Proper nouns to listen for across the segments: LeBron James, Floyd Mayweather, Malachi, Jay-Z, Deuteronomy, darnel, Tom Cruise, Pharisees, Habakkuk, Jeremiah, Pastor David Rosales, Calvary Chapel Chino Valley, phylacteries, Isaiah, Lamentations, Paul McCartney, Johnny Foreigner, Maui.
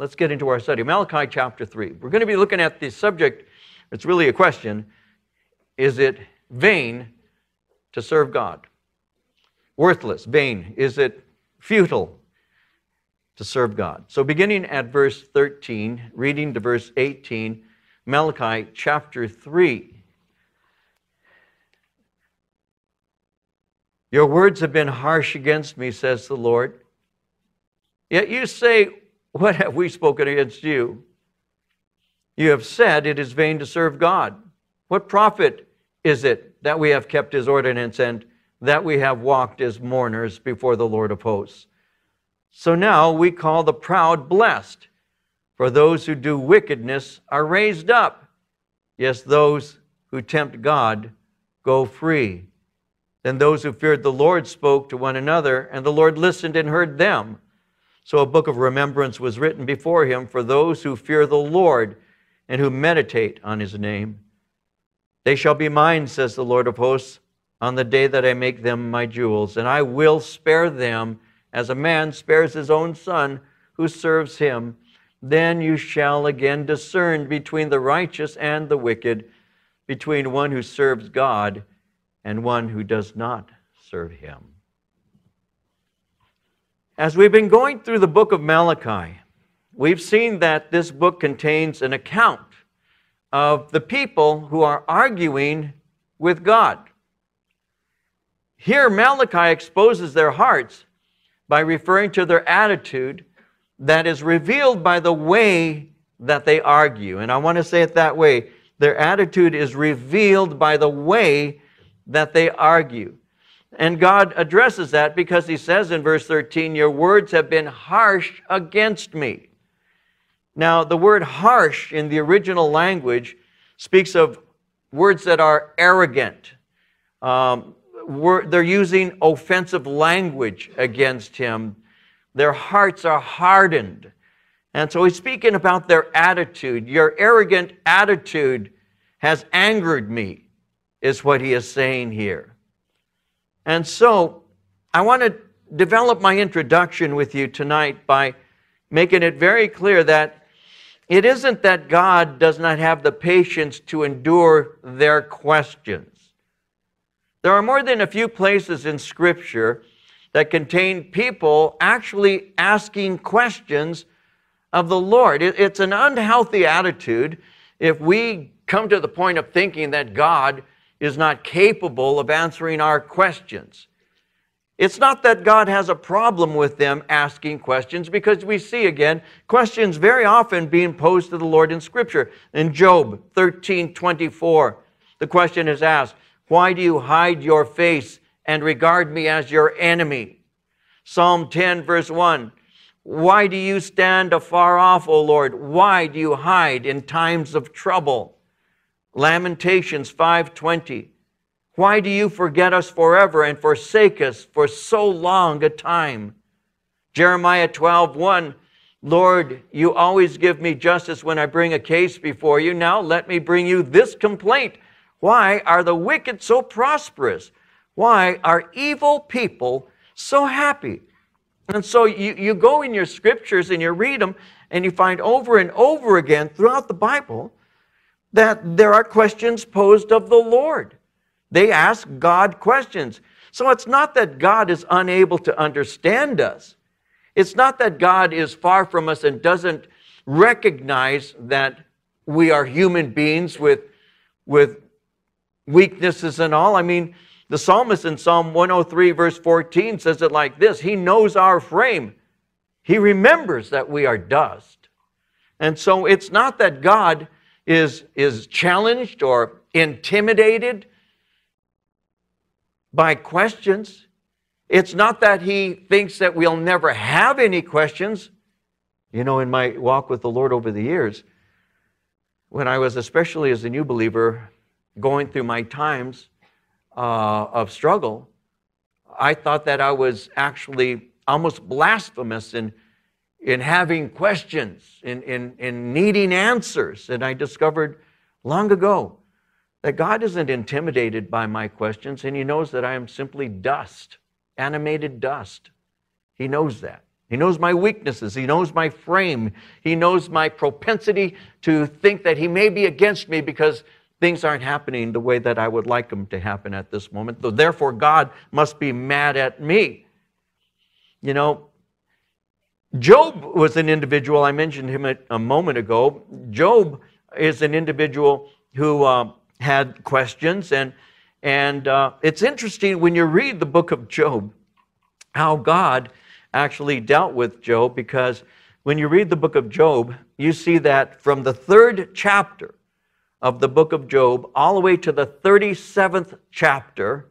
Let's get into our study. Malachi chapter 3. We're going to be looking at this subject. It's really a question. Is it vain to serve God? Worthless, vain. Is it futile to serve God? So beginning at verse 13, reading to verse 18, Malachi chapter 3. Your words have been harsh against me, says the Lord. Yet you say, what have we spoken against you? You have said it is vain to serve God. What profit is it that we have kept his ordinance and that we have walked as mourners before the Lord of hosts? So now we call the proud blessed, for those who do wickedness are raised up. Yes, those who tempt God go free. Then those who feared the Lord spoke to one another, and the Lord listened and heard them. So a book of remembrance was written before him for those who fear the Lord and who meditate on his name. They shall be mine, says the Lord of hosts, on the day that I make them my jewels, and I will spare them as a man spares his own son who serves him. Then you shall again discern between the righteous and the wicked, between one who serves God and one who does not serve him. As we've been going through the book of Malachi, we've seen that this book contains an account of the people who are arguing with God. Here, Malachi exposes their hearts by referring to their attitude that is revealed by the way that they argue. And I want to say it that way. Their attitude is revealed by the way that they argue. And God addresses that because he says in verse 13, your words have been harsh against me. Now, the word harsh in the original language speaks of words that are arrogant. They're using offensive language against him. Their hearts are hardened. And so he's speaking about their attitude. Your arrogant attitude has angered me, is what he is saying here. And so I want to develop my introduction with you tonight by making it very clear that it isn't that God does not have the patience to endure their questions. There are more than a few places in Scripture that contain people actually asking questions of the Lord. It's an unhealthy attitude if we come to the point of thinking that God is not capable of answering our questions. It's not that God has a problem with them asking questions, because we see, again, questions very often being posed to the Lord in Scripture. In Job 13:24, the question is asked, why do you hide your face and regard me as your enemy? Psalm 10, verse 1, why do you stand afar off, O Lord? Why do you hide in times of trouble? Lamentations 5:20, why do you forget us forever and forsake us for so long a time? Jeremiah 12:1, Lord, you always give me justice when I bring a case before you. Now let me bring you this complaint. Why are the wicked so prosperous? Why are evil people so happy? And so you go in your scriptures and you read them, and you find over and over again throughout the Bible that there are questions posed of the Lord. They ask God questions. So it's not that God is unable to understand us. It's not that God is far from us and doesn't recognize that we are human beings with weaknesses and all. I mean, the psalmist in Psalm 103, verse 14 says it like this, he knows our frame. He remembers that we are dust. And so it's not that God is challenged or intimidated by questions. It's not that he thinks that we'll never have any questions. You know, in my walk with the Lord over the years, when I was, especially as a new believer, going through my times of struggle, I thought that I was actually almost blasphemous in having questions, in needing answers. And I discovered long ago that God isn't intimidated by my questions, and he knows that I am simply dust, animated dust. He knows that. He knows my weaknesses. He knows my frame. He knows my propensity to think that he may be against me because things aren't happening the way that I would like them to happen at this moment. So therefore, God must be mad at me. You know, Job was an individual. I mentioned him a moment ago. Job is an individual who had questions. And it's interesting when you read the book of Job, how God actually dealt with Job, because when you read the book of Job, you see that from the 3rd chapter of the book of Job all the way to the 37th chapter,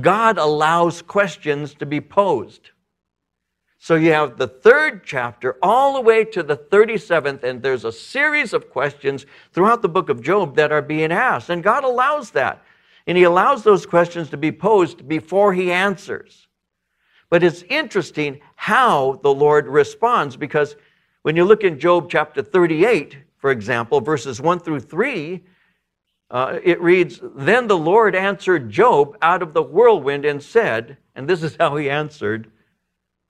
God allows questions to be posed. So you have the 3rd chapter all the way to the 37th, and there's a series of questions throughout the book of Job that are being asked, and God allows that. And he allows those questions to be posed before he answers. But it's interesting how the Lord responds, because when you look in Job chapter 38, for example, verses 1 through 3, it reads, "Then the Lord answered Job out of the whirlwind and said," and this is how he answered,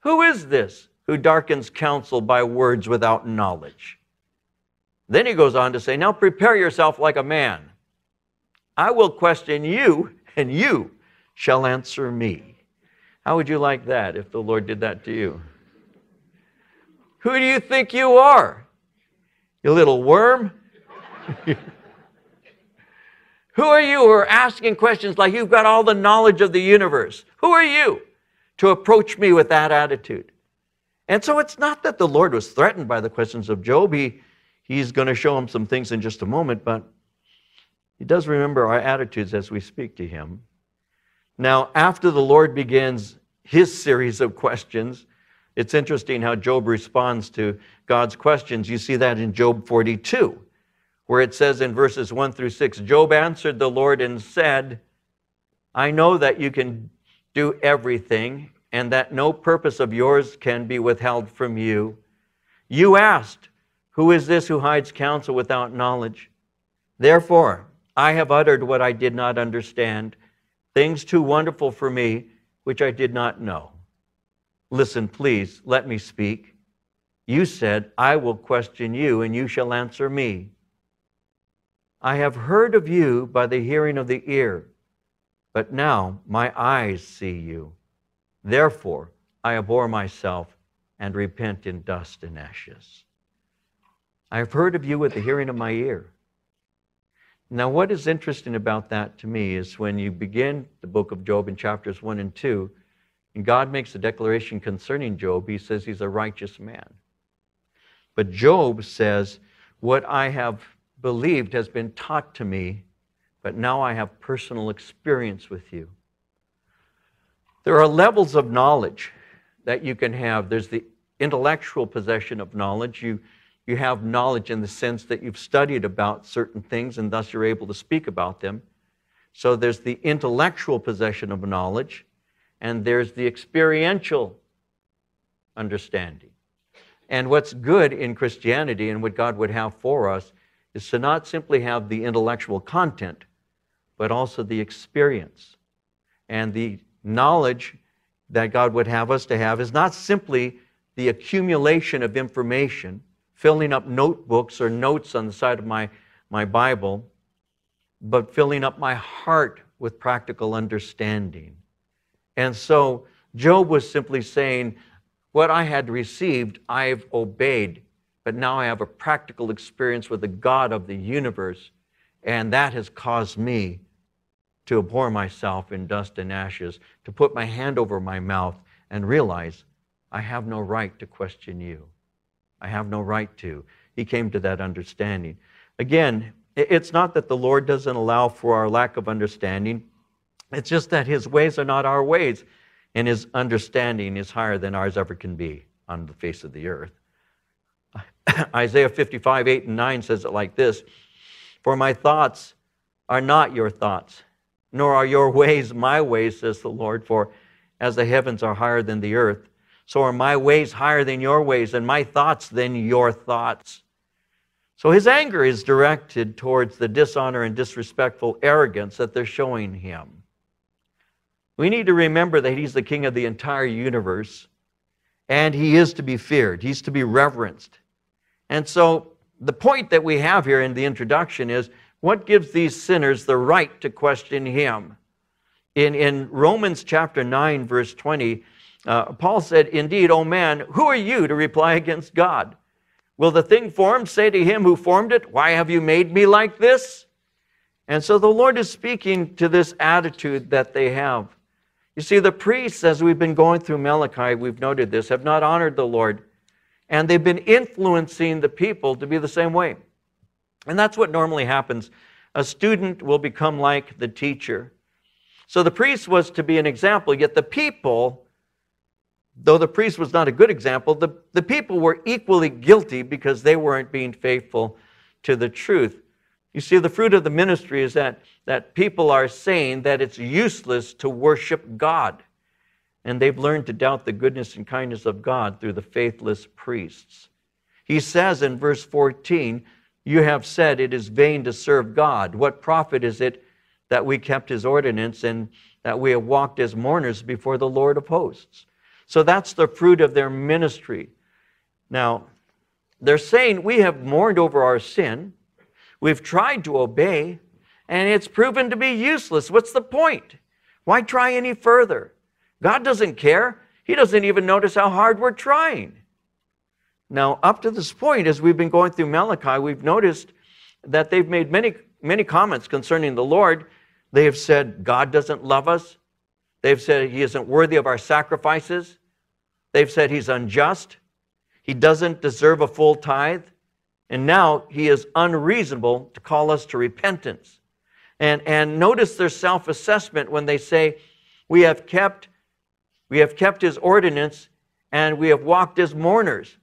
"Who is this who darkens counsel by words without knowledge?" Then he goes on to say, "Now prepare yourself like a man. I will question you, and you shall answer me." How would you like that if the Lord did that to you? Who do you think you are? You little worm? Who are you who are asking questions like you've got all the knowledge of the universe? Who are you to approach me with that attitude? And so it's not that the Lord was threatened by the questions of Job. He's going to show him some things in just a moment, but he does remember our attitudes as we speak to him. Now, after the Lord begins his series of questions, it's interesting how Job responds to God's questions. You see that in Job 42, where it says in verses 1 through 6, "Job answered the Lord and said, I know that you can do everything and that no purpose of yours can be withheld from you. You asked, who is this who hides counsel without knowledge? Therefore, I have uttered what I did not understand, things too wonderful for me, which I did not know. Listen, please, let me speak. You said, I will question you, and you shall answer me. I have heard of you by the hearing of the ear, but now my eyes see you. Therefore, I abhor myself and repent in dust and ashes. I have heard of you with the hearing of my ear." Now, what is interesting about that to me is when you begin the book of Job in chapters 1 and 2, and God makes a declaration concerning Job, he says he's a righteous man. But Job says, what I have believed has been taught to me, but now I have personal experience with you. There are levels of knowledge that you can have. There's the intellectual possession of knowledge. You have knowledge in the sense that you've studied about certain things and thus you're able to speak about them. So there's the intellectual possession of knowledge, and there's the experiential understanding. And what's good in Christianity and what God would have for us is to not simply have the intellectual content, but also the experience. And the knowledge that God would have us to have is not simply the accumulation of information, filling up notebooks or notes on the side of my Bible, but filling up my heart with practical understanding. And so Job was simply saying, what I had received, I've obeyed, but now I have a practical experience with the God of the universe, and that has caused me to abhor myself in dust and ashes, to put my hand over my mouth and realize I have no right to question you. I have no right to. He came to that understanding. Again, it's not that the Lord doesn't allow for our lack of understanding. It's just that his ways are not our ways, and his understanding is higher than ours ever can be on the face of the earth. Isaiah 55, 8 and 9 says it like this, "For my thoughts are not your thoughts, nor are your ways my ways, says the Lord, for as the heavens are higher than the earth, so are my ways higher than your ways, and my thoughts than your thoughts." So his anger is directed towards the dishonor and disrespectful arrogance that they're showing him. We need to remember that he's the king of the entire universe, And he is to be feared. He's to be reverenced. And so the point that we have here in the introduction is, what gives these sinners the right to question him? In Romans chapter 9, verse 20, Paul said, "Indeed, O man, who are you to reply against God? Will the thing formed say to him who formed it, why have you made me like this?" And so the Lord is speaking to this attitude that they have. You see, the priests, as we've been going through Malachi, we've noted this, have not honored the Lord. And they've been influencing the people to be the same way. And that's what normally happens. A student will become like the teacher. So the priest was to be an example, yet the people, though the priest was not a good example, the people were equally guilty because they weren't being faithful to the truth. You see, the fruit of the ministry is that people are saying that it's useless to worship God. And they've learned to doubt the goodness and kindness of God through the faithless priests. He says in verse 14, "You have said it is vain to serve God. What profit is it that we kept his ordinance and that we have walked as mourners before the Lord of hosts?" So that's the fruit of their ministry. Now, they're saying we have mourned over our sin, we've tried to obey, and it's proven to be useless. What's the point? Why try any further? God doesn't care. He doesn't even notice how hard we're trying. Now, up to this point, as we've been going through Malachi, we've noticed that they've made many comments concerning the Lord. They have said, God doesn't love us. They've said he isn't worthy of our sacrifices. They've said he's unjust. He doesn't deserve a full tithe. And now he is unreasonable to call us to repentance. And notice their self-assessment when they say, we have kept his ordinance and we have walked as mourners.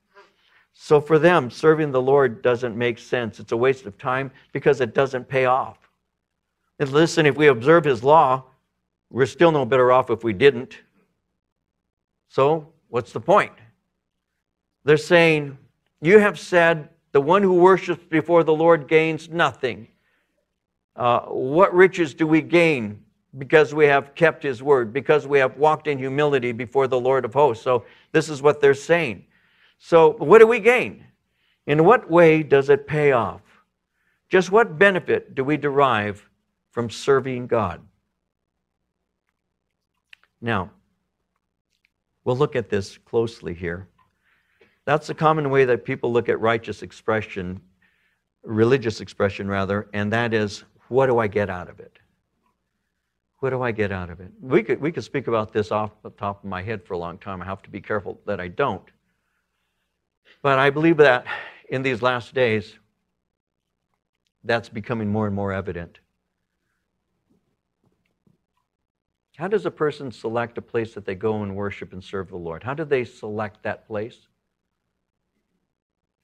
So for them, serving the Lord doesn't make sense. It's a waste of time because it doesn't pay off. And listen, if we observe his law, we're still no better off if we didn't. So what's the point? They're saying, you have said the one who worships before the Lord gains nothing. What riches do we gain? Because we have kept his word, because we have walked in humility before the Lord of hosts. So this is what they're saying. So what do we gain? In what way does it pay off? Just what benefit do we derive from serving God? Now, we'll look at this closely here. That's the common way that people look at religious expression, and that is, what do I get out of it? What do I get out of it? We could speak about this off the top of my head for a long time. I have to be careful that I don't. But I believe that in these last days, that's becoming more and more evident. How does a person select a place that they go and worship and serve the Lord? How do they select that place?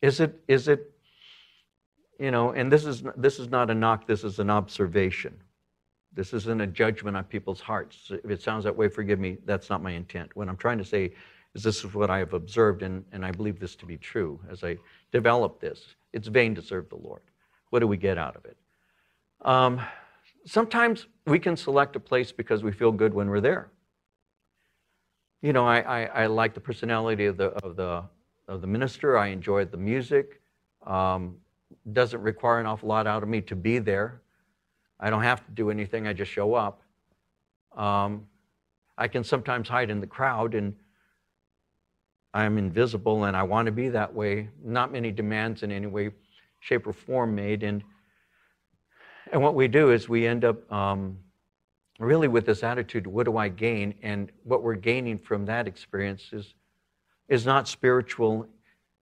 Is it, you know, and this is not a knock, this is an observation. This isn't a judgment on people's hearts. If it sounds that way, forgive me, that's not my intent. What I'm trying to say is this is what I have observed, and I believe this to be true as I develop this. It's vain to serve the Lord. What do we get out of it? Sometimes we can select a place because we feel good when we're there. You know, I like the personality of the minister. I enjoy the music. Doesn't require an awful lot out of me to be there. I don't have to do anything, I just show up. I can sometimes hide in the crowd and I'm invisible and I want to be that way. Not many demands in any way, shape or form made. And what we do is we end up really with this attitude, what do I gain? And what we're gaining from that experience is not spiritual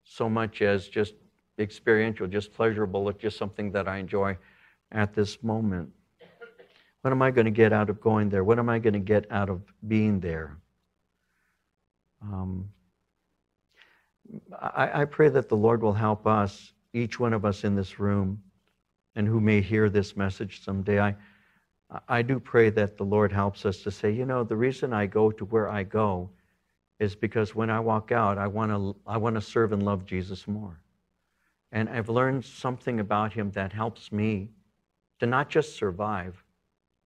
so much as just experiential, just pleasurable, it's just something that I enjoy at this moment. What am I going to get out of going there? What am I going to get out of being there? I pray that the Lord will help us, each one of us in this room, and who may hear this message someday. I do pray that the Lord helps us to say, you know, the reason I go to where I go is because when I walk out, I want to serve and love Jesus more. And I've learned something about him that helps me to not just survive,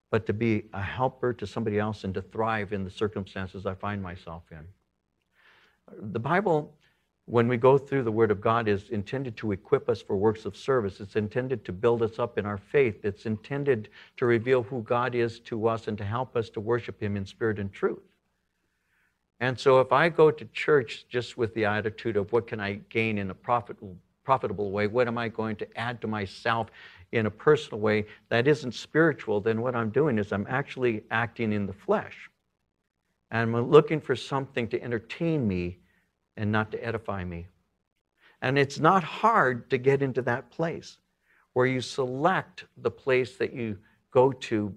but to be a helper to somebody else and to thrive in the circumstances I find myself in. The Bible, when we go through the Word of God, is intended to equip us for works of service. It's intended to build us up in our faith. It's intended to reveal who God is to us and to help us to worship Him in spirit and truth. And so if I go to church just with the attitude of what can I gain in a profitable way, what am I going to add to myself in a personal way that isn't spiritual, then what I'm doing is I'm actually acting in the flesh. And I'm looking for something to entertain me and not to edify me. And it's not hard to get into that place where you select the place that you go to,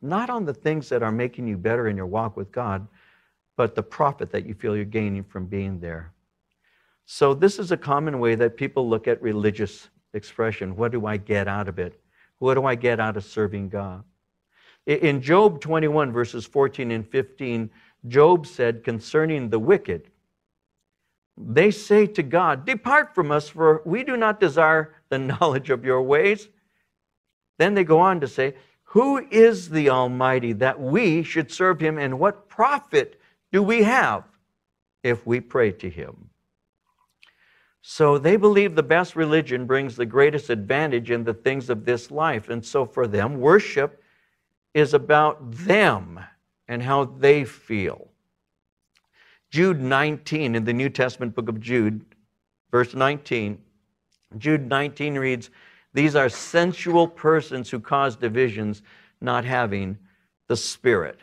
not on the things that are making you better in your walk with God, but the profit that you feel you're gaining from being there. So this is a common way that people look at religious expression. What do I get out of it? What do I get out of serving God? In Job 21, verses 14 and 15, Job said concerning the wicked, they say to God, depart from us, for we do not desire the knowledge of your ways. Then they go on to say, who is the Almighty that we should serve him, and what profit do we have if we pray to him? So they believe the best religion brings the greatest advantage in the things of this life. And so for them, worship is about them and how they feel. Jude 19 in the New Testament book of Jude, verse 19. Jude 19 reads, these are sensual persons who cause divisions, not having the Spirit.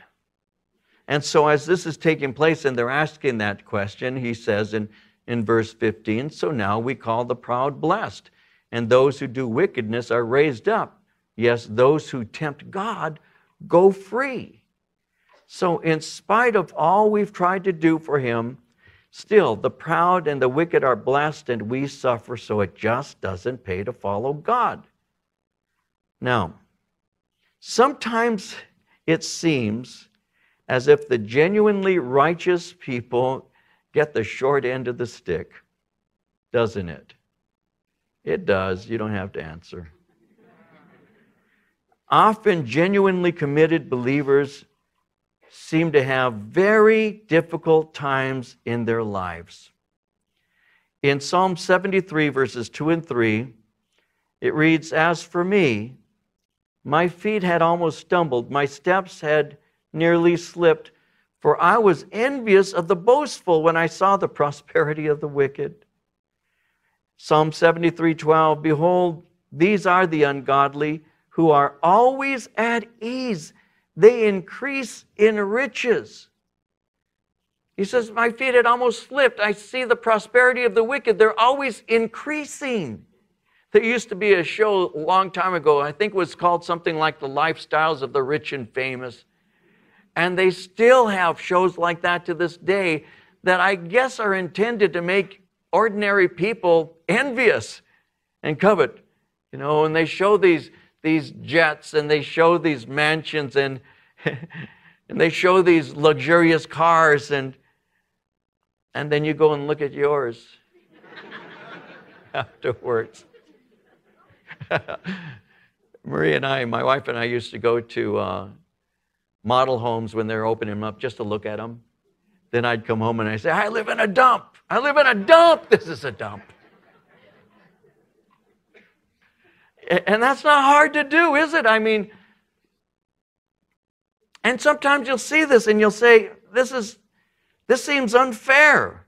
And so as this is taking place and they're asking that question, he says in verse 15, so now we call the proud blessed, and those who do wickedness are raised up. Yes, those who tempt God go free. So in spite of all we've tried to do for him, still the proud and the wicked are blessed and we suffer, so it just doesn't pay to follow God. Now, sometimes it seems as if the genuinely righteous people get the short end of the stick, doesn't it? It does. You don't have to answer. Often genuinely committed believers seem to have very difficult times in their lives. In Psalm 73, verses 2 and 3, it reads, as for me, my feet had almost stumbled, my steps had nearly slipped, for I was envious of the boastful when I saw the prosperity of the wicked. Psalm 73:12, behold, these are the ungodly who are always at ease. They increase in riches. He says, my feet had almost slipped. I see the prosperity of the wicked. They're always increasing. There used to be a show a long time ago, I think it was called something like The Lifestyles of the Rich and Famous. And they still have shows like that to this day that I guess are intended to make ordinary people envious and covet. You know, and they show these jets, and they show these mansions, and they show these luxurious cars, and then you go and look at yours afterwards. Marie and I, my wife and I, used to go to model homes when they're opening them up just to look at them. Then I'd come home and I'd say, I live in a dump. I live in a dump. This is a dump. And that's not hard to do, is it? I mean, and sometimes you'll see this and you'll say, this seems unfair.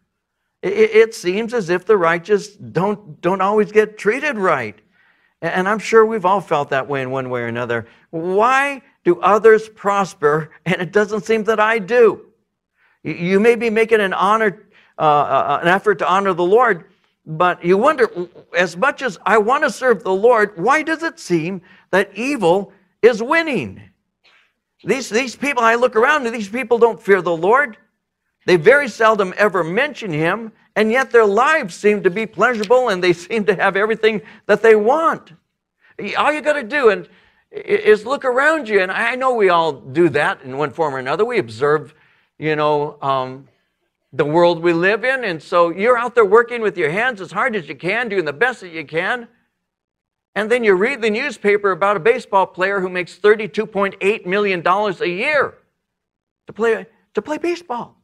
It seems as if the righteous don't always get treated right. And I'm sure we've all felt that way in one way or another. Why do others prosper and it doesn't seem that I do? You may be making an effort to honor the Lord, but you wonder, as much as I want to serve the Lord, why does it seem that evil is winning? These people, I look around and these people don't fear the Lord. They very seldom ever mention Him, and yet their lives seem to be pleasurable and they seem to have everything that they want. All you got to do is look around you, and I know we all do that in one form or another. We observe, you know, the world we live in, and so you're out there working with your hands as hard as you can, doing the best that you can, and then you read the newspaper about a baseball player who makes $32.8 million a year to play baseball.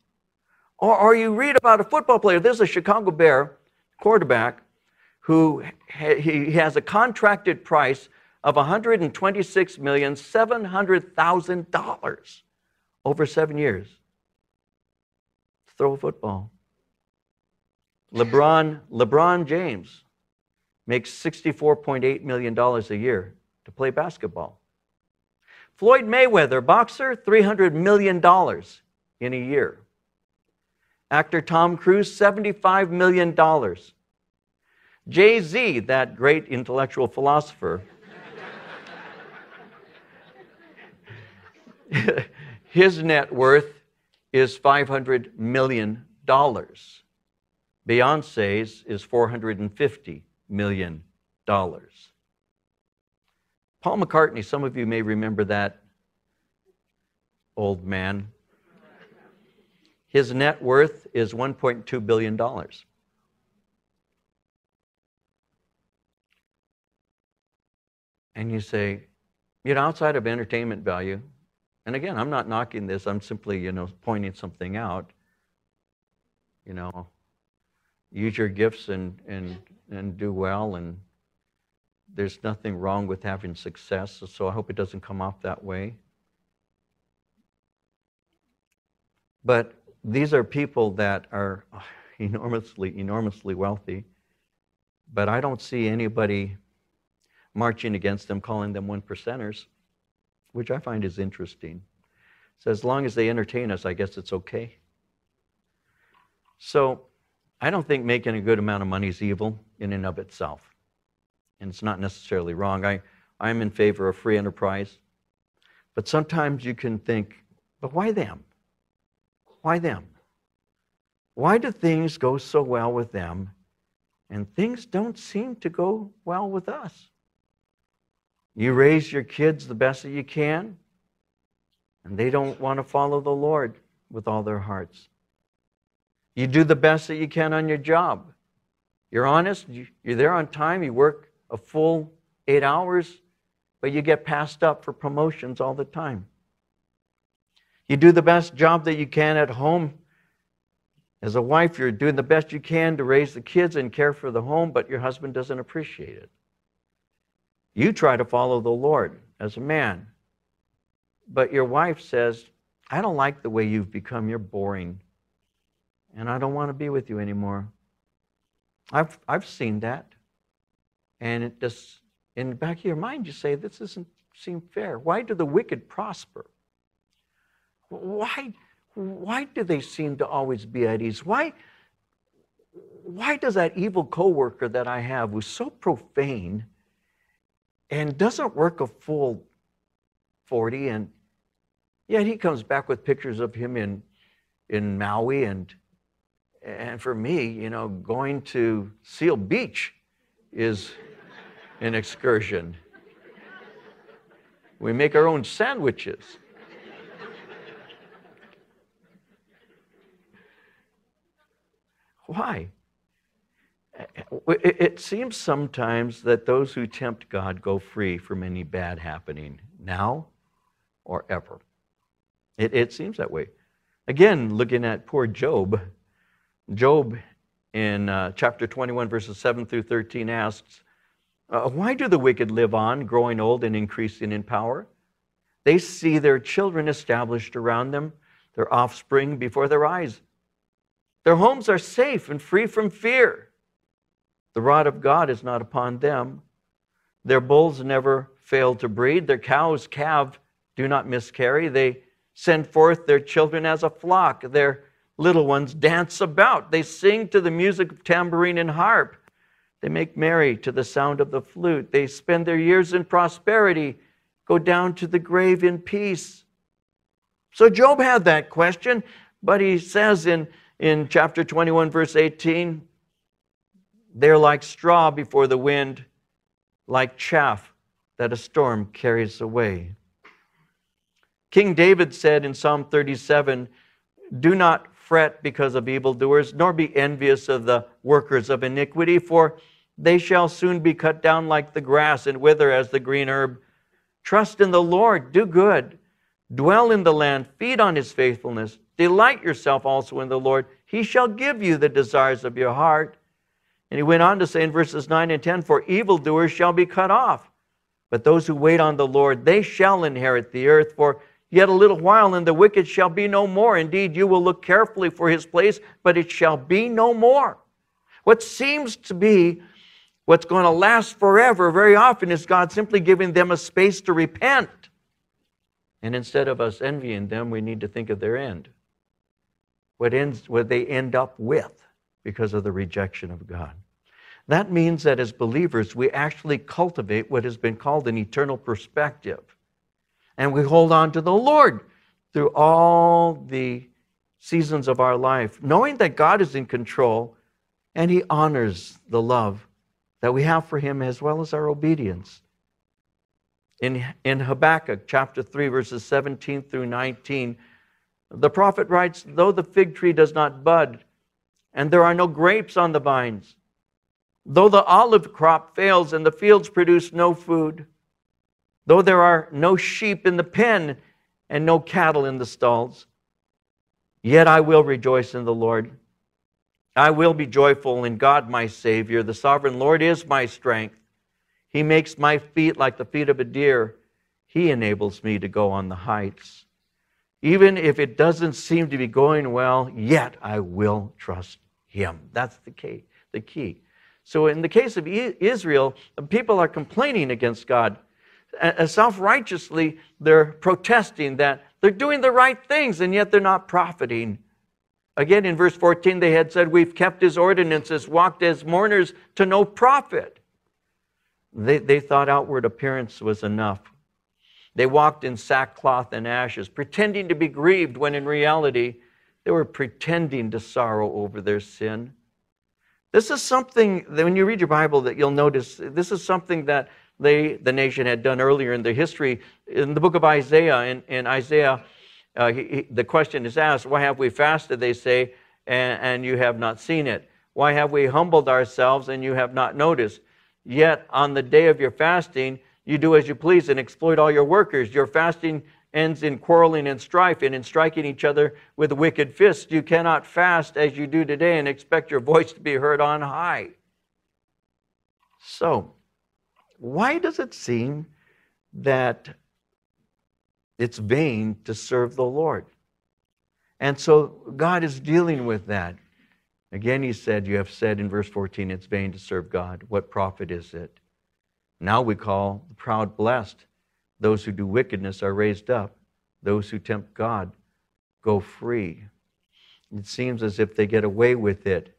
Or you read about a football player. There's a Chicago Bear quarterback who he has a contracted price of $126,700,000 over 7 years to throw a football. LeBron James makes $64.8 million a year to play basketball. Floyd Mayweather, boxer, $300 million in a year. Actor Tom Cruise, $75 million. Jay-Z, that great intellectual philosopher, his net worth is $500 million. Beyonce's is $450 million. Paul McCartney, some of you may remember that old man. His net worth is $1.2 billion. And you say, you know, outside of entertainment value, and again, I'm not knocking this, I'm simply, you know, pointing something out. You know, use your gifts and do well, and there's nothing wrong with having success, so I hope it doesn't come off that way. But these are people that are enormously, enormously wealthy, but I don't see anybody marching against them, calling them one-percenters, which I find is interesting. So as long as they entertain us, I guess it's okay. So I don't think making a good amount of money is evil in and of itself. And it's not necessarily wrong. I'm in favor of free enterprise. But sometimes you can think, but why them? Why them? Why do things go so well with them and things don't seem to go well with us? You raise your kids the best that you can, and they don't want to follow the Lord with all their hearts. You do the best that you can on your job. You're honest, you're there on time, you work a full 8 hours, but you get passed up for promotions all the time. You do the best job that you can at home. As a wife, you're doing the best you can to raise the kids and care for the home, but your husband doesn't appreciate it. You try to follow the Lord as a man, but your wife says, I don't like the way you've become. You're boring, and I don't want to be with you anymore. I've seen that, and it just, in the back of your mind, you say, this doesn't seem fair. Why do the wicked prosper? Why do they seem to always be at ease? Why does that evil coworker that I have, who's so profane, and doesn't work a full 40, and yet he comes back with pictures of him in Maui, and for me, you know, going to Seal Beach is an excursion. We make our own sandwiches. Why? It seems sometimes that those who tempt God go free from any bad happening now or ever. It seems that way. Again, looking at poor Job, Job in chapter 21, verses 7 through 13 asks, why do the wicked live on, growing old and increasing in power? They see their children established around them, their offspring before their eyes. Their homes are safe and free from fear. The rod of God is not upon them. Their bulls never fail to breed. Their cows calve, do not miscarry. They send forth their children as a flock. Their little ones dance about. They sing to the music of tambourine and harp. They make merry to the sound of the flute. They spend their years in prosperity, go down to the grave in peace. So Job had that question, but he says in chapter 21, verse 18, they're like straw before the wind, like chaff that a storm carries away. King David said in Psalm 37, do not fret because of evildoers, nor be envious of the workers of iniquity, for they shall soon be cut down like the grass and wither as the green herb. Trust in the Lord, do good, dwell in the land, feed on his faithfulness. Delight yourself also in the Lord. He shall give you the desires of your heart. And he went on to say in verses 9 and 10, for evildoers shall be cut off, but those who wait on the Lord, they shall inherit the earth. For yet a little while, and the wicked shall be no more. Indeed, you will look carefully for his place, but it shall be no more. What seems to be what's going to last forever very often is God simply giving them a space to repent. And instead of us envying them, we need to think of their end. What they end up with because of the rejection of God. That means that as believers, we actually cultivate what has been called an eternal perspective. And we hold on to the Lord through all the seasons of our life, knowing that God is in control and he honors the love that we have for him as well as our obedience. In Habakkuk chapter 3, verses 17 through 19, the prophet writes, though the fig tree does not bud, and there are no grapes on the vines, though the olive crop fails and the fields produce no food, though there are no sheep in the pen and no cattle in the stalls, yet I will rejoice in the Lord. I will be joyful in God my Savior. The sovereign Lord is my strength. He makes my feet like the feet of a deer. He enables me to go on the heights. Even if it doesn't seem to be going well, yet I will trust him. That's the key. So in the case of Israel, the people are complaining against God. Self-righteously, they're protesting that they're doing the right things, and yet they're not profiting. Again, in verse 14, they had said, we've kept his ordinances, walked as mourners to no profit. They thought outward appearance was enough. They walked in sackcloth and ashes, pretending to be grieved when in reality they were pretending to sorrow over their sin. This is something that when you read your Bible that you'll notice, this is something that the nation had done earlier in their history. In the book of Isaiah, in Isaiah, the question is asked, why have we fasted, they say, and you have not seen it? Why have we humbled ourselves and you have not noticed? Yet on the day of your fasting, you do as you please and exploit all your workers. Your fasting ends in quarreling and strife and in striking each other with wicked fists. You cannot fast as you do today and expect your voice to be heard on high. So, why does it seem that it's vain to serve the Lord? And so God is dealing with that. Again, he said, you have said in verse 14, it's vain to serve God. What profit is it? Now we call the proud blessed. Those who do wickedness are raised up. Those who tempt God go free. It seems as if they get away with it,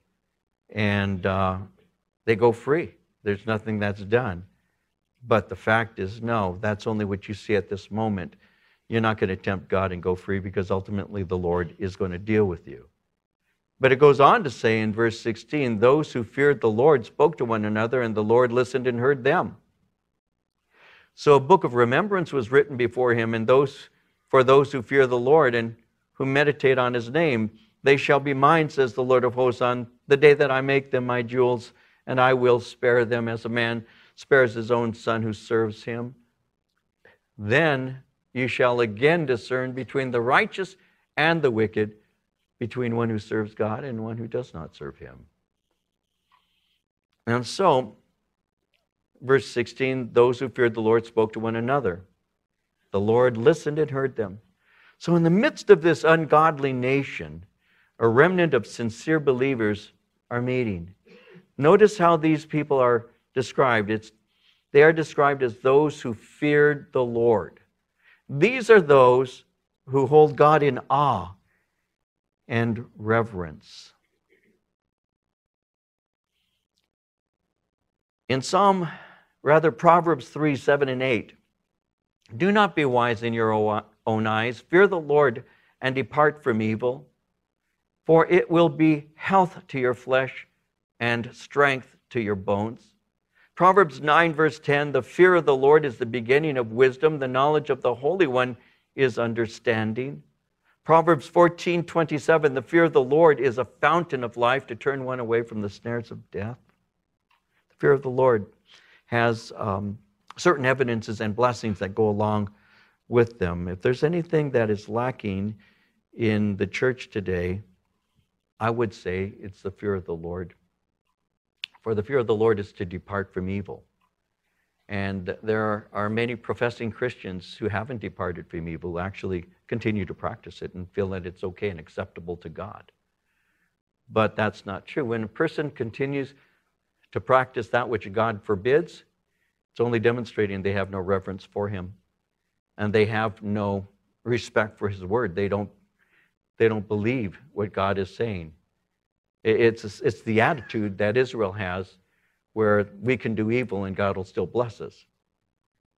and they go free. There's nothing that's done. But the fact is, no, that's only what you see at this moment. You're not going to tempt God and go free because ultimately the Lord is going to deal with you. But it goes on to say in verse 16, those who feared the Lord spoke to one another, and the Lord listened and heard them. So a book of remembrance was written before him, and for those who fear the Lord and who meditate on his name. They shall be mine, says the Lord of hosts, on the day that I make them my jewels, and I will spare them as a man spares his own son who serves him. Then you shall again discern between the righteous and the wicked, between one who serves God and one who does not serve him. And so, verse 16, those who feared the Lord spoke to one another. The Lord listened and heard them. So in the midst of this ungodly nation, a remnant of sincere believers are meeting. Notice how these people are described. They are described as those who feared the Lord. These are those who hold God in awe and reverence. In Proverbs 3, 7 and 8, do not be wise in your own eyes. Fear the Lord and depart from evil, for it will be health to your flesh and strength to your bones. Proverbs 9, verse 10, the fear of the Lord is the beginning of wisdom. The knowledge of the Holy One is understanding. Proverbs 14, 27, the fear of the Lord is a fountain of life to turn one away from the snares of death. The fear of the Lord has certain evidences and blessings that go along with them. If there's anything that is lacking in the church today, I would say it's the fear of the Lord. For the fear of the Lord is to depart from evil. And there are many professing Christians who haven't departed from evil, who actually continue to practice it and feel that it's okay and acceptable to God. But that's not true. When a person continues to practice that which God forbids, it's only demonstrating they have no reverence for Him, and they have no respect for His word. They don't believe what God is saying. It's the attitude that Israel has, where we can do evil and God will still bless us.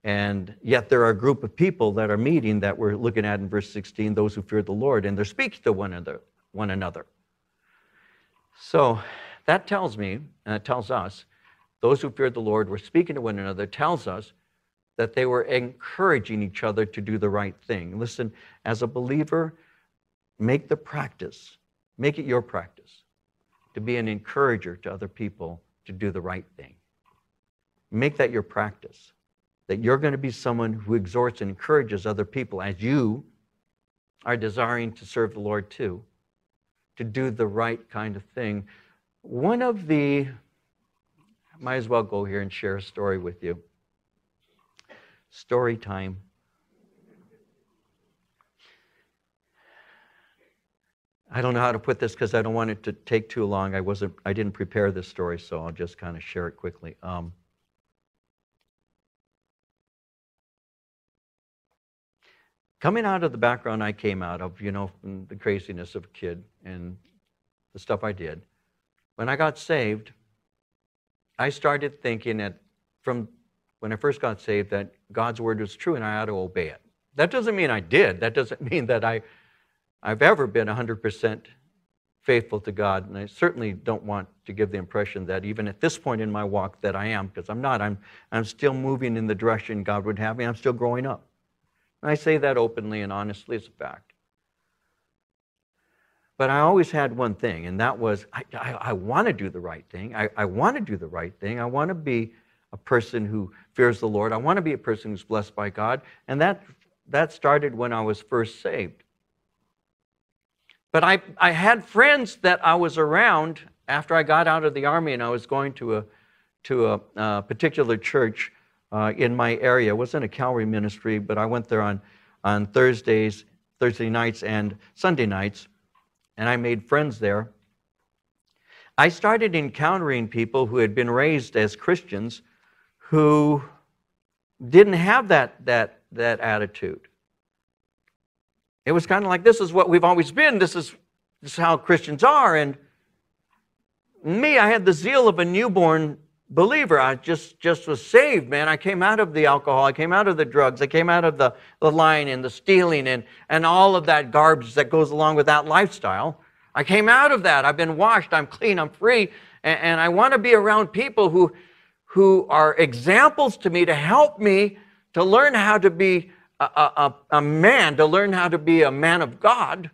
And yet there are a group of people that are meeting that we're looking at in verse 16, those who fear the Lord, and they're speaking to one another. So that tells me, and it tells us, those who feared the Lord were speaking to one another, tells us that they were encouraging each other to do the right thing. Listen, as a believer, make the practice, make it your practice, to be an encourager to other people to do the right thing. Make that your practice, that you're going to be someone who exhorts and encourages other people as you are desiring to serve the Lord too, to do the right kind of thing. One of the, I might as well go here and share a story with you. Story time. I don't know how to put this because I don't want it to take too long. I didn't prepare this story, so I'll just kind of share it quickly. Coming out of the background I came out of, you know, from the craziness of a kid and the stuff I did, when I got saved, I started thinking that from when I first got saved that God's word was true and I ought to obey it. That doesn't mean I did. That doesn't mean that I've ever been 100% faithful to God, and I certainly don't want to give the impression that even at this point in my walk that I am, because I'm not. I'm still moving in the direction God would have me. I'm still growing up. And I say that openly and honestly as a fact. But I always had one thing, and that was I want to do the right thing. I want to do the right thing. I want to be a person who fears the Lord. I want to be a person who's blessed by God, and that started when I was first saved. But I had friends that I was around after I got out of the army, and I was going to a particular church in my area. It wasn't a Calvary ministry, but I went there on Thursday nights and Sunday nights, and I made friends there. I started encountering people who had been raised as Christians who didn't have that attitude. It was kind of like, this is what we've always been. This is how Christians are. And me, I had the zeal of a newborn believer. I just was saved, man. I came out of the alcohol. I came out of the drugs. I came out of the lying and the stealing and all of that garbage that goes along with that lifestyle. I came out of that. I've been washed. I'm clean. I'm free. And I want to be around people who are examples to me, to help me to learn how to be a man, to learn how to be a man of God.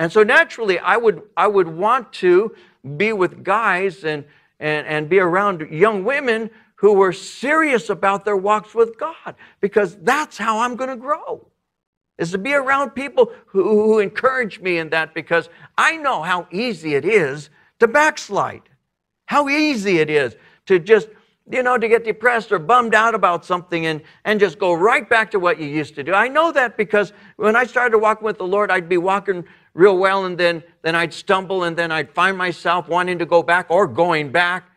And so naturally I would want to be with guys and be around young women who were serious about their walks with God, because that's how I'm going to grow, is to be around people who encourage me in that, because I know how easy it is to backslide, how easy it is to just, you know, to get depressed or bummed out about something and just go right back to what you used to do. I know that because when I started walking with the Lord, I'd be walking real well, and then I'd stumble, and then I'd find myself wanting to go back or going back.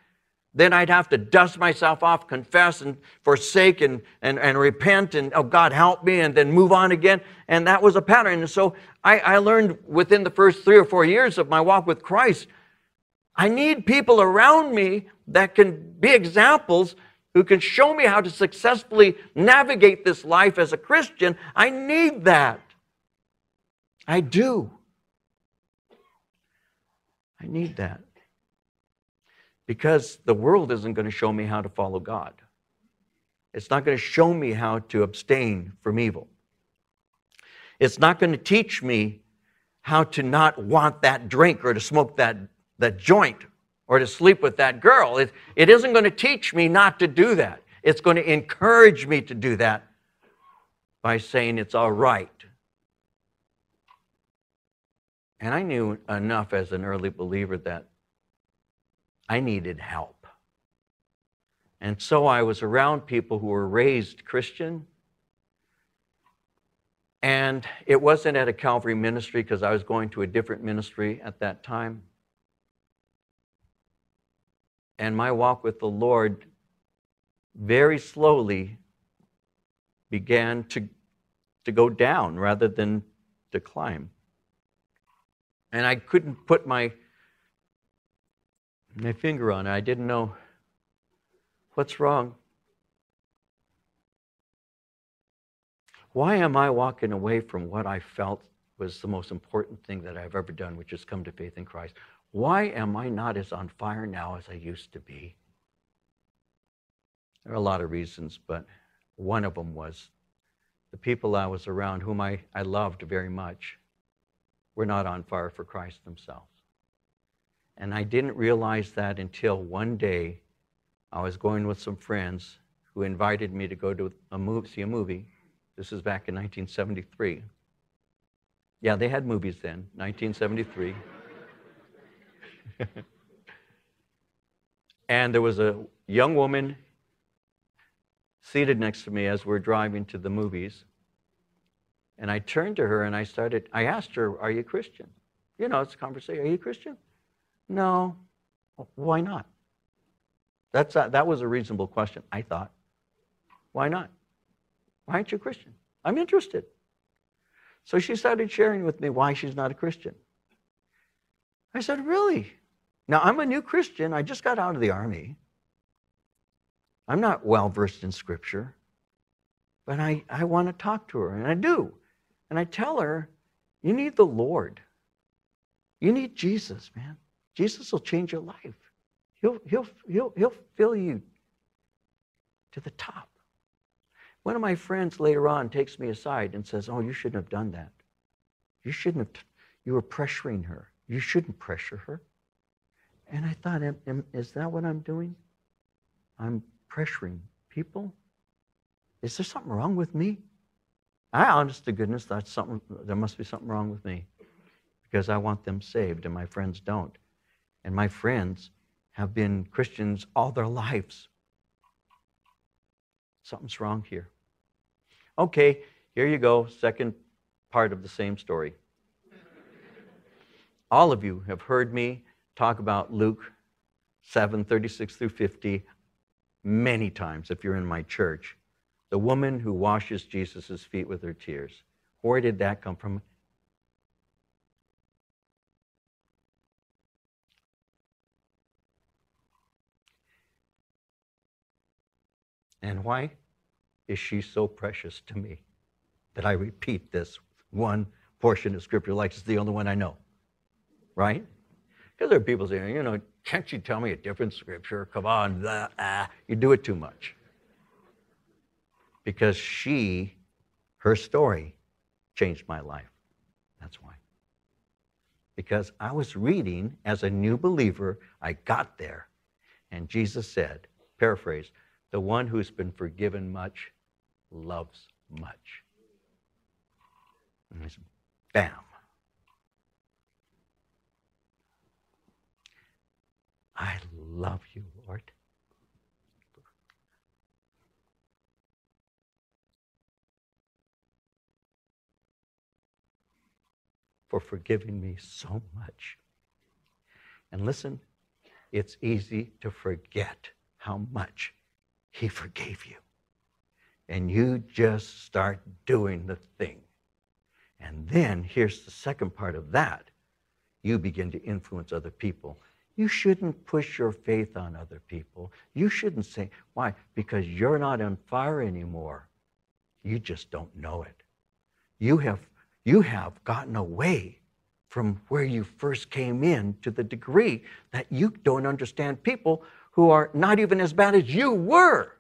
Then I'd have to dust myself off, confess and forsake and repent, and, oh, God, help me, and then move on again. And that was a pattern. And so I learned within the first 3 or 4 years of my walk with Christ, I need people around me that can be examples, who can show me how to successfully navigate this life as a Christian. I need that. I do. I need that. Because the world isn't going to show me how to follow God. It's not going to show me how to abstain from evil. It's not going to teach me how to not want that drink or to smoke that joint or to sleep with that girl. It isn't going to teach me not to do that. It's going to encourage me to do that by saying it's all right. And I knew enough as an early believer that I needed help. And so I was around people who were raised Christian. And it wasn't at a Calvary ministry because I was going to a different ministry at that time. And my walk with the Lord very slowly began to go down rather than to climb. And I couldn't put my finger on it. I didn't know what's wrong. Why am I walking away from what I felt was the most important thing that I've ever done, which is come to faith in Christ? Why am I not as on fire now as I used to be? There are a lot of reasons, but one of them was the people I was around, whom I loved very much, were not on fire for Christ themselves. And I didn't realize that until one day I was going with some friends who invited me to go to see a movie. This is back in 1973. Yeah, they had movies then, 1973. And there was a young woman seated next to me as we're driving to the movies. And I turned to her and I asked her, "Are you Christian?" You know, it's a conversation. "Are you Christian?" "No." "Why not?" That was a reasonable question, I thought. Why not? Why aren't you Christian? I'm interested. So she started sharing with me why she's not a Christian. I said, "Really? Now, I'm a new Christian. I just got out of the army. I'm not well-versed in Scripture, but I want to talk to her," and I do. And I tell her, "You need the Lord. You need Jesus, man. Jesus will change your life. He'll fill you to the top." One of my friends later on takes me aside and says, "Oh, you shouldn't have done that. You shouldn't have, you were pressuring her. You shouldn't pressure her." And I thought, is that what I'm doing? I'm pressuring people? Is there something wrong with me? I, honest to goodness, thought there must be something wrong with me because I want them saved and my friends don't. And my friends have been Christians all their lives. Something's wrong here. Okay, here you go, second part of the same story. All of you have heard me talk about Luke 7:36 through 50 many times if you're in my church. The woman who washes Jesus' feet with her tears. Where did that come from? And why is she so precious to me that I repeat this one portion of Scripture like it's the only one I know, right? Because there are people saying, you know, "Can't you tell me a different Scripture? Come on, you do it too much." Because her story changed my life. That's why. Because I was reading as a new believer, I got there, and Jesus said, paraphrase, "The one who's been forgiven much loves much." And it's bam. I love you, Lord. For forgiving me so much. And listen, it's easy to forget how much He forgave you. And you just start doing the thing. And then here's the second part of that. You begin to influence other people. You shouldn't push your faith on other people. You shouldn't say, why? Because you're not on fire anymore. You just don't know it. You have gotten away from where you first came in to the degree that you don't understand people who are not even as bad as you were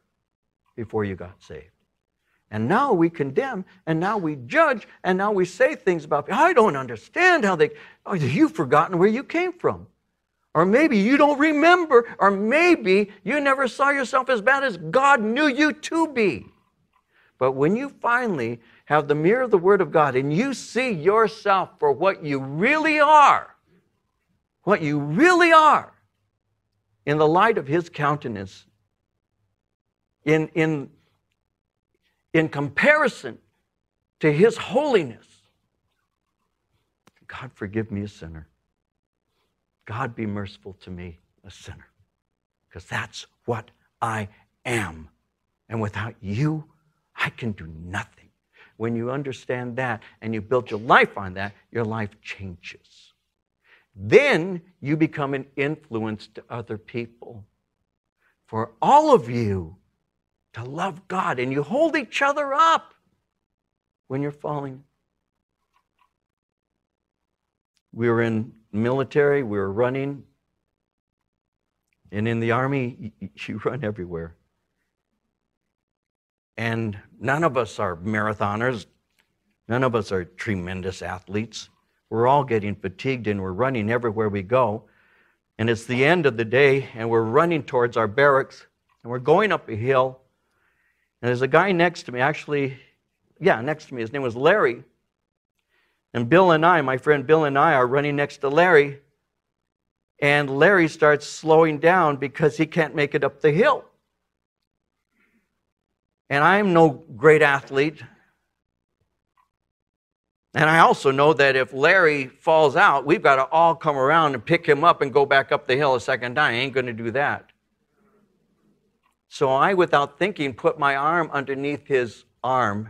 before you got saved. And now we condemn, and now we judge, and now we say things about, I don't understand how they, oh, you've forgotten where you came from. Or maybe you don't remember, or maybe you never saw yourself as bad as God knew you to be. But when you finally have the mirror of the Word of God and you see yourself for what you really are, in the light of His countenance, in comparison to His holiness. God, forgive me, a sinner. God, be merciful to me, a sinner. Because that's what I am. And without you, I can do nothing. When you understand that and you build your life on that, your life changes. Then you become an influence to other people. For all of you to love God, and you hold each other up when you're falling. We were in military, we were running, and in the army, you run everywhere. And none of us are marathoners, none of us are tremendous athletes. We're all getting fatigued and we're running everywhere we go. And it's the end of the day and we're running towards our barracks and we're going up a hill. And there's a guy next to me, his name was Larry. And my friend Bill and I are running next to Larry. And Larry starts slowing down because he can't make it up the hill. And I'm no great athlete. And I also know that if Larry falls out, we've got to all come around and pick him up and go back up the hill a second time. I ain't going to do that. So I, without thinking, put my arm underneath his arm.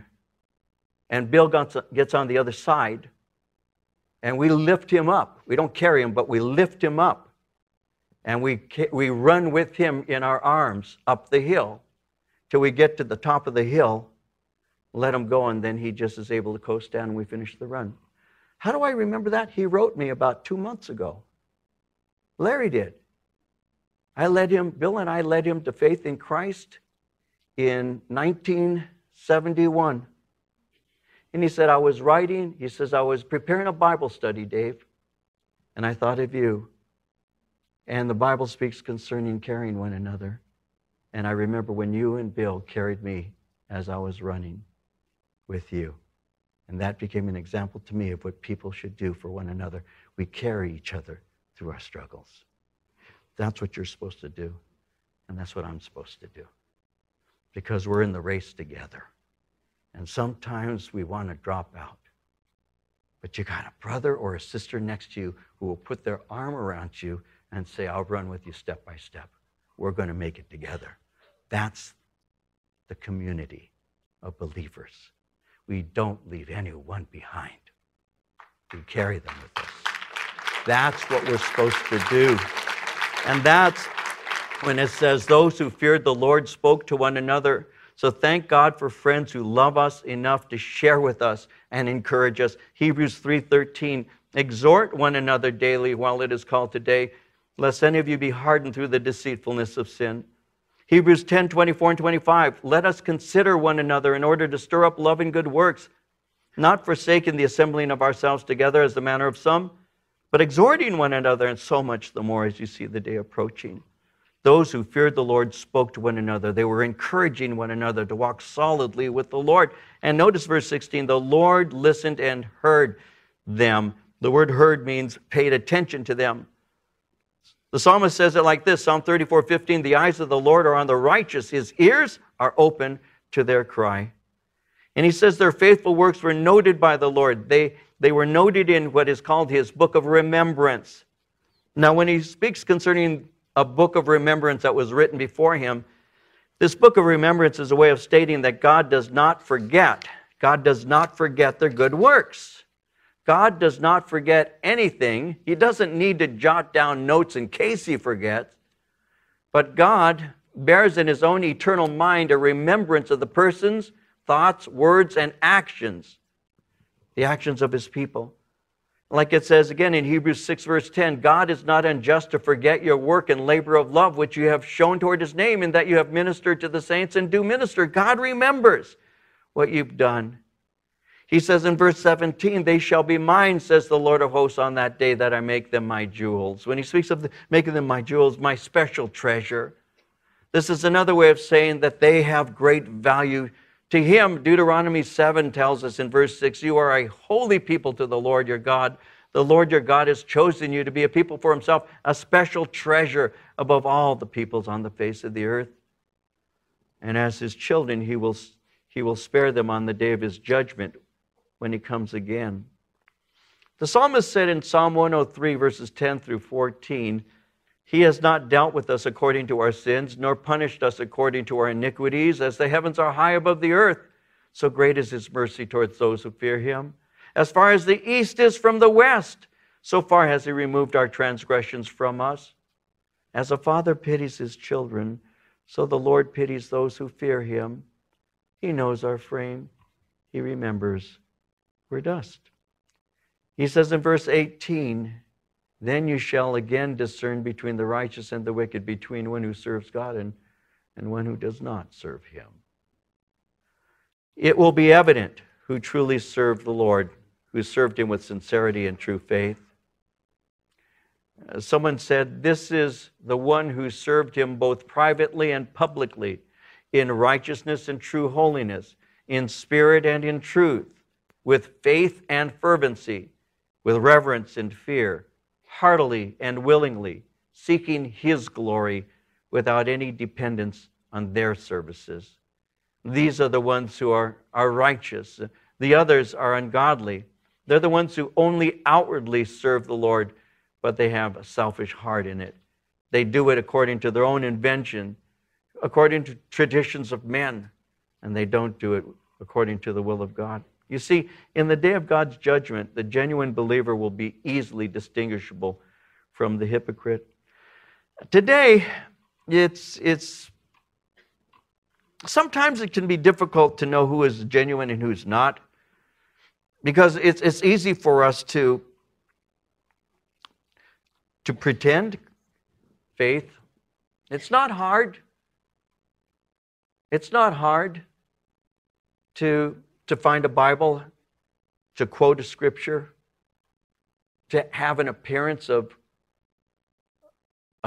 And Bill gets on the other side. And we lift him up. We don't carry him, but we lift him up. And we run with him in our arms up the hill till we get to the top of the hill. Let him go, and then he just is able to coast down, and we finish the run. How do I remember that? He wrote me about 2 months ago. Larry did. Bill and I led him to faith in Christ in 1971. And he said, I was preparing a Bible study, Dave, and I thought of you. And the Bible speaks concerning carrying one another. And I remember when you and Bill carried me as I was running with you. And that became an example to me of what people should do for one another. We carry each other through our struggles. That's what you're supposed to do, and that's what I'm supposed to do, because we're in the race together. And sometimes we want to drop out, but you got a brother or a sister next to you who will put their arm around you and say, I'll run with you step by step. We're going to make it together. That's the community of believers. We don't leave anyone behind. We carry them with us. That's what we're supposed to do. And that's when it says, those who feared the Lord spoke to one another. So thank God for friends who love us enough to share with us and encourage us. Hebrews 3:13, exhort one another daily while it is called today, lest any of you be hardened through the deceitfulness of sin. Hebrews 10:24 and 25, let us consider one another in order to stir up love and good works, not forsaking the assembling of ourselves together as the manner of some, but exhorting one another, and so much the more as you see the day approaching. Those who feared the Lord spoke to one another. They were encouraging one another to walk solidly with the Lord. And notice verse 16, the Lord listened and heard them. The word heard means paid attention to them. The psalmist says it like this, Psalm 34:15, the eyes of the Lord are on the righteous. His ears are open to their cry. And he says their faithful works were noted by the Lord. They were noted in what is called his book of remembrance. Now, when he speaks concerning a book of remembrance that was written before him, this book of remembrance is a way of stating that God does not forget. God does not forget their good works. God does not forget anything. He doesn't need to jot down notes in case he forgets. But God bears in his own eternal mind a remembrance of the persons, thoughts, words, and actions, the actions of his people. Like it says again in Hebrews 6, verse 10, God is not unjust to forget your work and labor of love, which you have shown toward his name, and that you have ministered to the saints and do minister. God remembers what you've done. He says in verse 17, they shall be mine, says the Lord of hosts, on that day that I make them my jewels. When he speaks of making them my jewels, my special treasure, this is another way of saying that they have great value To him, Deuteronomy 7 tells us in verse 6, you are a holy people to the Lord your God. The Lord your God has chosen you to be a people for himself, a special treasure above all the peoples on the face of the earth. And as his children, he will spare them on the day of his judgment when he comes again. The psalmist said in Psalm 103, verses 10 through 14, he has not dealt with us according to our sins, nor punished us according to our iniquities, as the heavens are high above the earth. So great is his mercy towards those who fear him. As far as the east is from the west, so far has he removed our transgressions from us. As a father pities his children, so the Lord pities those who fear him. He knows our frame. He remembers we're dust. He says in verse 18, then you shall again discern between the righteous and the wicked, between one who serves God and one who does not serve him. It will be evident who truly served the Lord, who served him with sincerity and true faith. Someone said, this is the one who served him both privately and publicly, in righteousness and true holiness, in spirit and in truth, with faith and fervency, with reverence and fear, heartily and willingly, seeking his glory without any dependence on their services. These are the ones who are righteous. The others are ungodly. They're the ones who only outwardly serve the Lord, but they have a selfish heart in it. They do it according to their own invention, according to traditions of men, and they don't do it according to the will of God. You see, in the day of God's judgment, the genuine believer will be easily distinguishable from the hypocrite. Today, sometimes it can be difficult to know who is genuine and who's not, because it's easy for us to pretend faith. It's not hard. It's not hard to find a Bible, to quote a scripture, to have an appearance of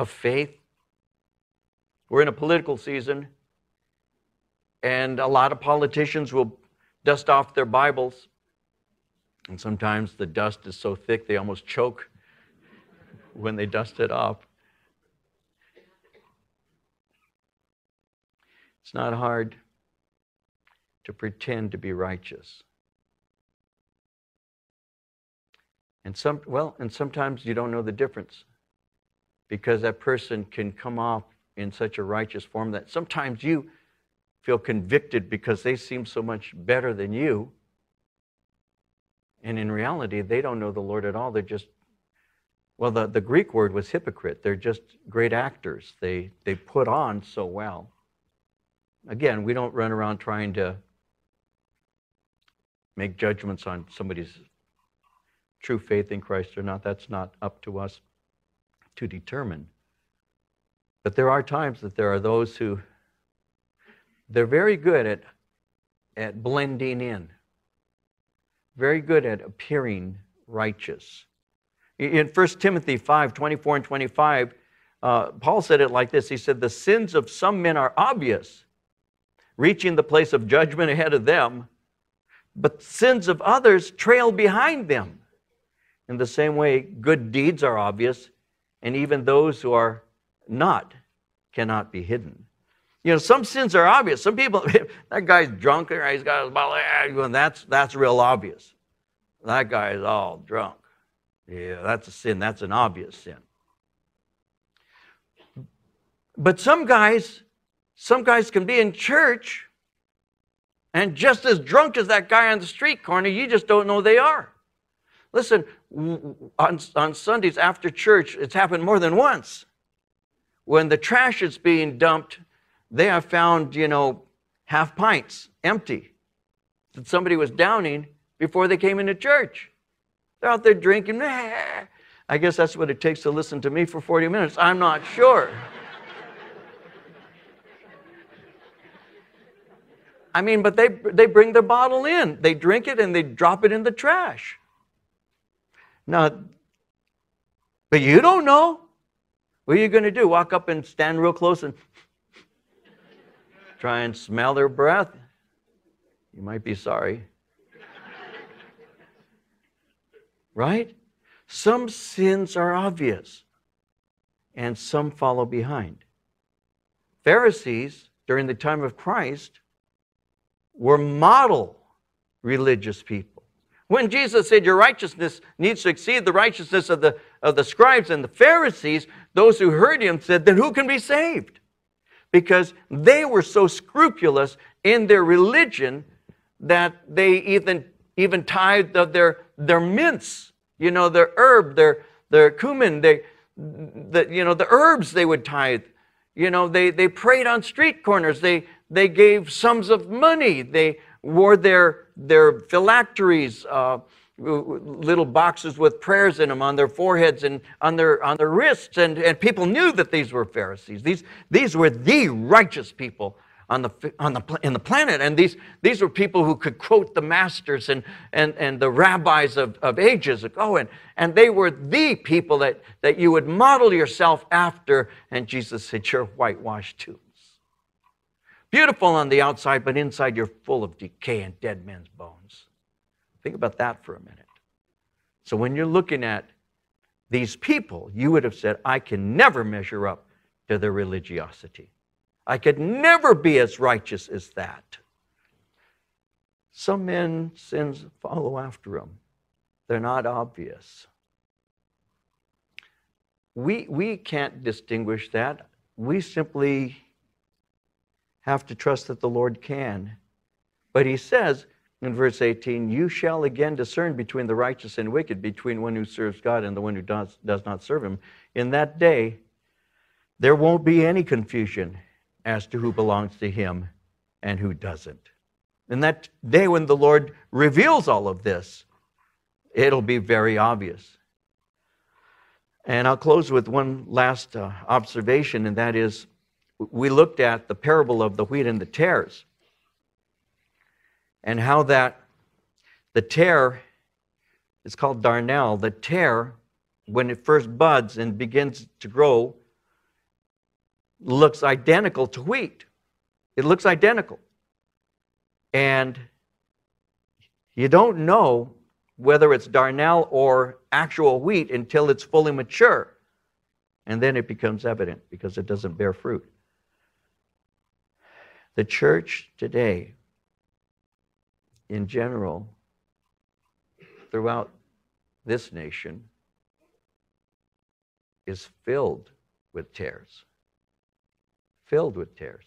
faith. We're in a political season, and a lot of politicians will dust off their Bibles, and sometimes the dust is so thick they almost choke when they dust it off. It's not hard to pretend to be righteous. And sometimes you don't know the difference, because that person can come off in such a righteous form that sometimes you feel convicted because they seem so much better than you. And in reality, they don't know the Lord at all. They're just, well, the Greek word was hypocrite. They're just great actors. They put on so well. Again, we don't run around trying to make judgments on somebody's true faith in Christ or not. That's not up to us to determine. But there are times that there are those who, they're very good at blending in, very good at appearing righteous. In 1 Timothy 5, 24 and 25, Paul said it like this. He said, the sins of some men are obvious, reaching the place of judgment ahead of them, but sins of others trail behind them. In the same way, good deeds are obvious, and even those who are not cannot be hidden. You know, some sins are obvious. Some people, that guy's drunk, or he's got his bottle, and that's real obvious. That guy is all drunk. Yeah, that's a sin. That's an obvious sin. But some guys can be in church and just as drunk as that guy on the street corner. You just don't know they are. Listen, on Sundays after church, it's happened more than once. When the trash is being dumped, they have found, you know, half pints empty that somebody was downing before they came into church. They're out there drinking. I guess that's what it takes to listen to me for 40 minutes. I'm not sure. I mean, but they bring their bottle in. They drink it and they drop it in the trash. Now, but you don't know. What are you going to do? Walk up and stand real close and try and smell their breath? you might be sorry. Right? Some sins are obvious, and some follow behind. Pharisees, during the time of Christ, were model religious people. When Jesus said your righteousness needs to exceed the righteousness of the scribes and the Pharisees, those who heard him said, then who can be saved? Because they were so scrupulous in their religion that they even tithed of their mints, you know, their herb, their cumin, the herbs they would tithe. You know, they prayed on street corners. They gave sums of money. They wore their phylacteries, little boxes with prayers in them on their foreheads and on their wrists. And people knew that these were Pharisees. These were the righteous people in the planet. And these were people who could quote the masters and the rabbis of ages ago. And they were the people that you would model yourself after. And Jesus said, you're whitewashed tombs. Beautiful on the outside, but inside you're full of decay and dead men's bones. Think about that for a minute. So when you're looking at these people, you would have said, I can never measure up to their religiosity. I could never be as righteous as that. Some men's sins follow after them. They're not obvious. We can't distinguish that. We simply have to trust that the Lord can. But he says in verse 18, you shall again discern between the righteous and wicked, between one who serves God and the one who does not serve him. In that day, there won't be any confusion as to who belongs to him and who doesn't. In that day when the Lord reveals all of this, it'll be very obvious. And I'll close with one last observation, and that is, we looked at the parable of the wheat and the tares, and how that the tare, it's called darnel, the tare, when it first buds and begins to grow, looks identical to wheat. It looks identical. And you don't know whether it's darnel or actual wheat until it's fully mature. And then it becomes evident because it doesn't bear fruit. The church today, in general, throughout this nation, is filled with tares. Filled with tares.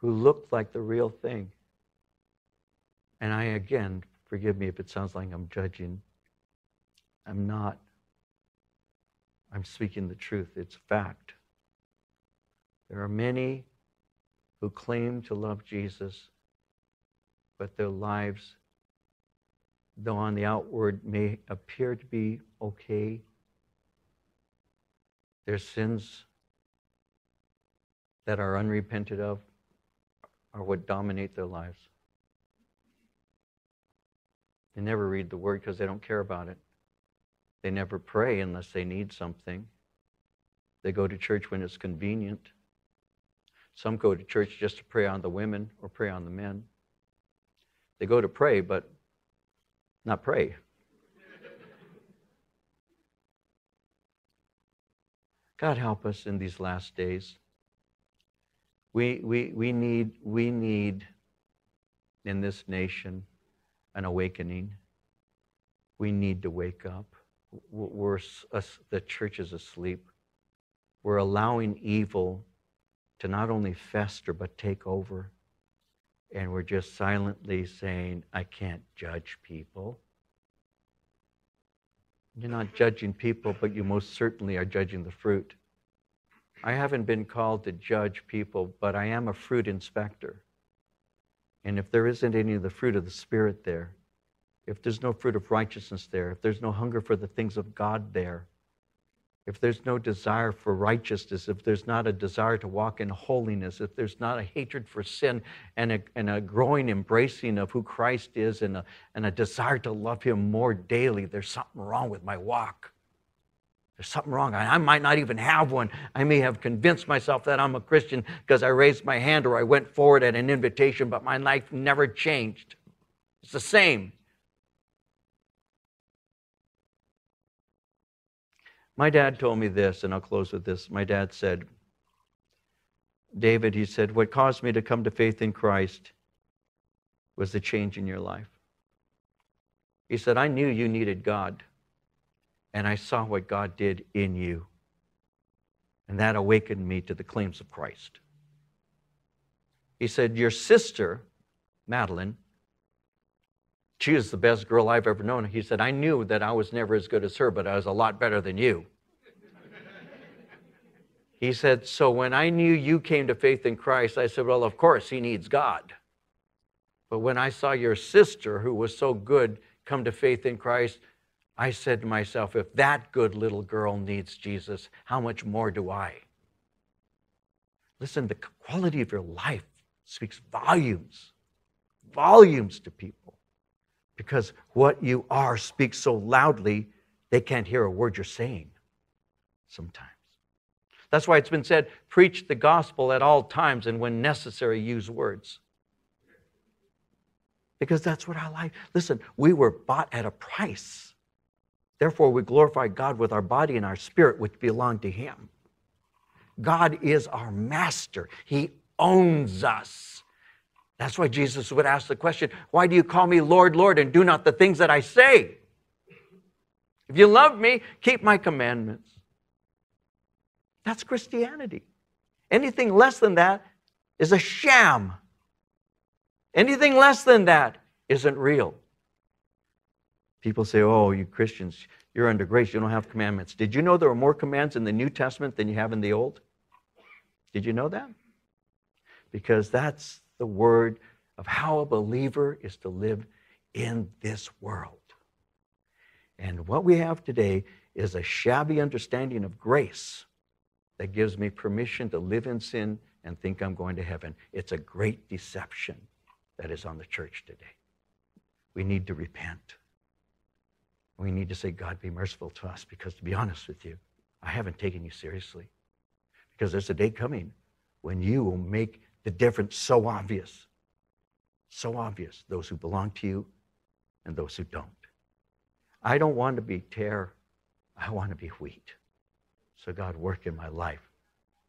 Who looked like the real thing. And I, again, forgive me if it sounds like I'm judging. I'm not. I'm speaking the truth. It's fact. There are many who claim to love Jesus, but their lives, though on the outward may appear to be okay, their sins that are unrepented of are what dominate their lives. They never read the Word because they don't care about it. They never pray unless they need something. They go to church when it's convenient. Some go to church just to pray on the women or pray on the men. They go to pray, but not pray. God help us in these last days. We need in this nation an awakening. We need to wake up. The church is asleep. We're allowing evil to not only fester but take over. And we're just silently saying, I can't judge people. You're not judging people, but you most certainly are judging the fruit. I haven't been called to judge people, but I am a fruit inspector. And if there isn't any of the fruit of the Spirit there, if there's no fruit of righteousness there, if there's no hunger for the things of God there, if there's no desire for righteousness, if there's not a desire to walk in holiness, if there's not a hatred for sin and a growing embracing of who Christ is and a desire to love him more daily, there's something wrong with my walk. There's something wrong. I might not even have one. I may have convinced myself that I'm a Christian because I raised my hand or I went forward at an invitation, but my life never changed. It's the same. My dad told me this, and I'll close with this. My dad said, David, he said, what caused me to come to faith in Christ was the change in your life. He said, I knew you needed God, and I saw what God did in you, and that awakened me to the claims of Christ. He said, your sister, Madeline, she is the best girl I've ever known. He said, I knew that I was never as good as her, but I was a lot better than you. He said, so when I knew you came to faith in Christ, I said, well, of course, he needs God. But when I saw your sister, who was so good, come to faith in Christ, I said to myself, if that good little girl needs Jesus, how much more do I? Listen, the quality of your life speaks volumes to people, because what you are speaks so loudly, they can't hear a word you're saying sometimes. That's why it's been said, preach the gospel at all times, and when necessary, use words. Because that's what our life, listen, we were bought at a price. Therefore, we glorify God with our body and our spirit, which belong to him. God is our master. He owns us. That's why Jesus would ask the question, why do you call me Lord, Lord, and do not the things that I say? If you love me, keep my commandments. That's Christianity. Anything less than that is a sham. Anything less than that isn't real. People say, oh, you Christians, you're under grace, you don't have commandments. Did you know there are more commands in the New Testament than you have in the Old? Did you know that? Because that's the word of how a believer is to live in this world. And what we have today is a shabby understanding of grace that gives me permission to live in sin and think I'm going to heaven. It's a great deception that is on the church today. We need to repent. We need to say, God, be merciful to us, because to be honest with you, I haven't taken you seriously. Because there's a day coming when you will make the difference so obvious, those who belong to you and those who don't. I don't want to be tare, I want to be wheat. So God, work in my life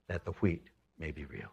that the wheat may be real.